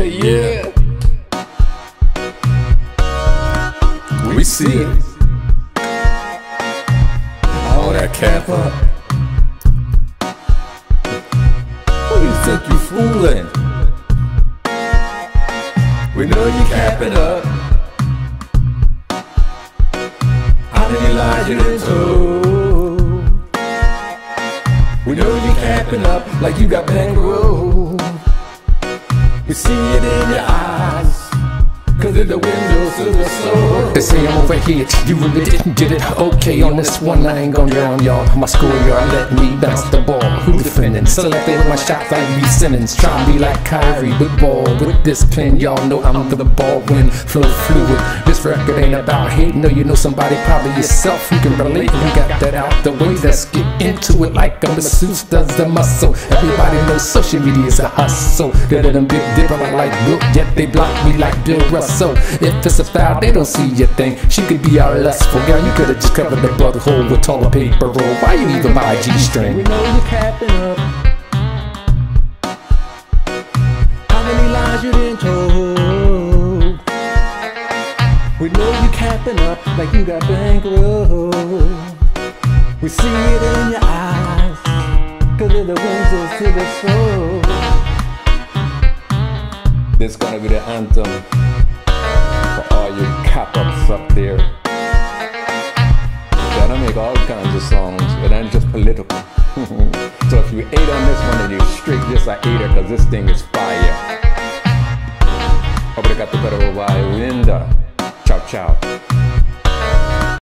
Yeah. We see it. All that cap up. Who do you think you fooling? We know you capping up. How many lies you done told? We know you capping up like you got bankroll. We see it in your eyes, cause in the windows of the soul. They say I'm overheated, you really didn't get it. Okay, on this one I ain't gon' drown y'all. My schoolyard let me bounce the ball. Who defending? Selected my shots like me Simmons. Try me like Kyrie with ball. With this pen, y'all know I'm the ball when flow fluid. This record ain't about hate. No, you know somebody, probably yourself, who can relate. We got that out the way, let's get into it like a masseuse does the muscle. Everybody knows social media's a hustle. Better than Big Dipper, I like Brooke, yet they block me like Bill Russell. If it's a foul, they don't see your thing. She could be our lustful girl. You could've just covered the blood hole with toilet paper roll. Why you even buy a G-string? We know you're capping up. How many lies you done told? We know you capping up like you got bankroll. We see it in your eyes, cause of the windows to the soul. This is gonna be the anthem for all you cap-ups up there. They're gonna make all kinds of songs, but ain't just political. So if you ate on this one, then you straight just I ate it, cause this thing is fire. Obrigado pela ouvida. Ciao, ciao.